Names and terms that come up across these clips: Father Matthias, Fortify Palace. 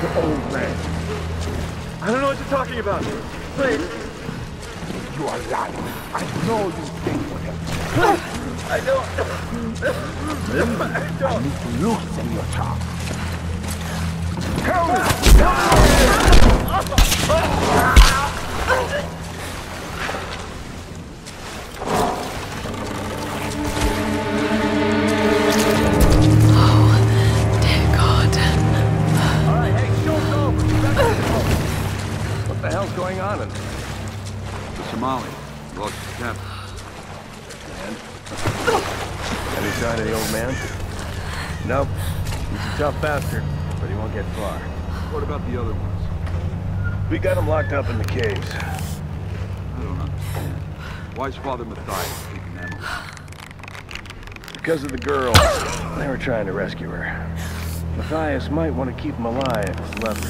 the old man. I don't know what you're talking about. Please. You are lying. I know you think for him. I don't. I need to loosen your tongue. Come on! What the hell's going on in there? The Somali lost his temper. And? Any sign of the old man? Nope. He's a tough bastard, but he won't get far. What about the other ones? We got them locked up in the caves. I don't understand. Why's Father Matthias keeping them alive? Because of the girl. They were trying to rescue her. Matthias might want to keep him alive as leverage.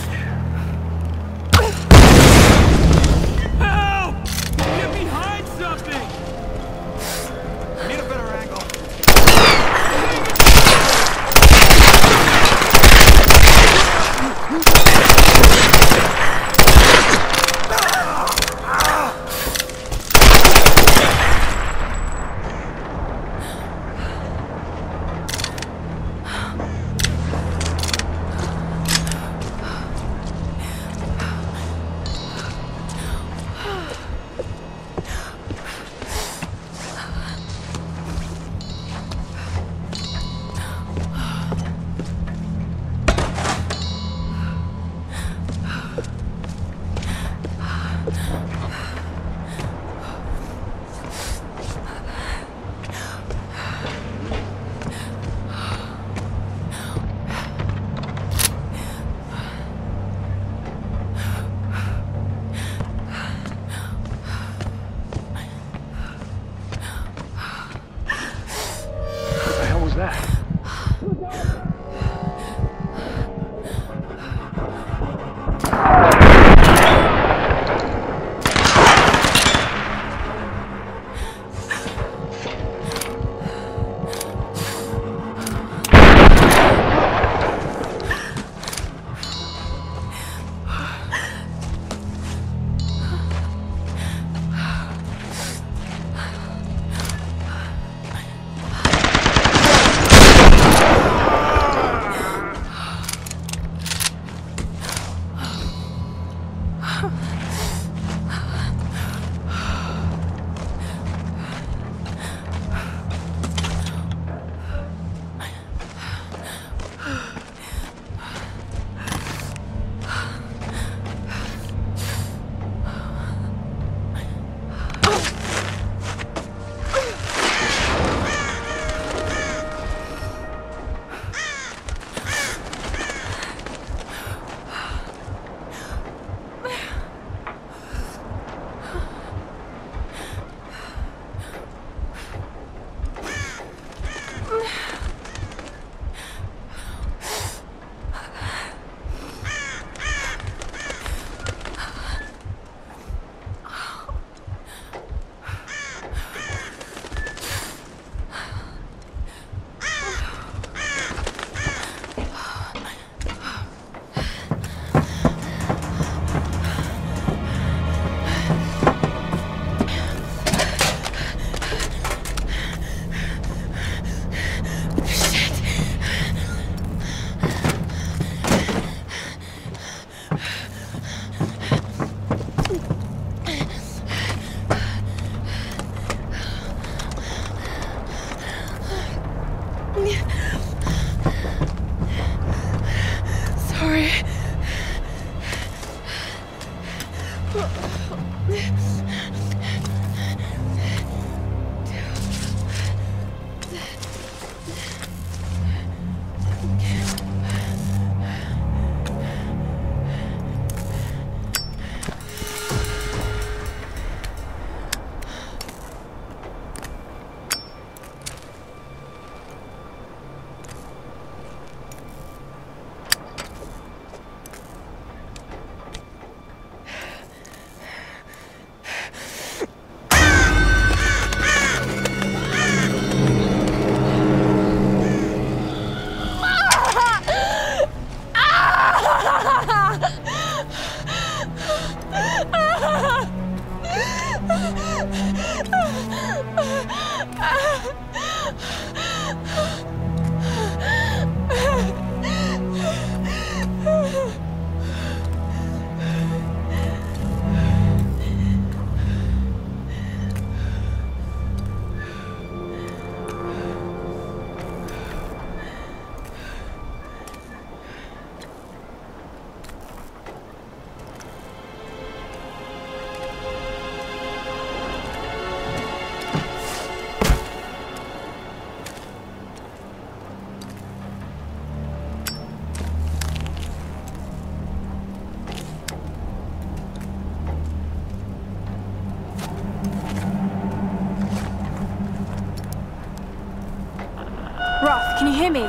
Can you hear me?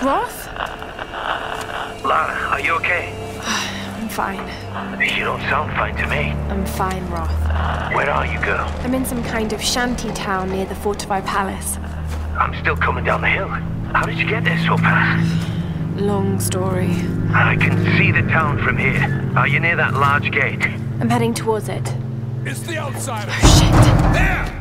Roth? Lana, are you okay? I'm fine. You don't sound fine to me. I'm fine, Roth. Where are you, girl? I'm in some kind of shanty town near the Fortify Palace. I'm still coming down the hill. How did you get there so fast? Long story. I can see the town from here. Are you near that large gate? I'm heading towards it. It's the outsider. Oh, shit. There!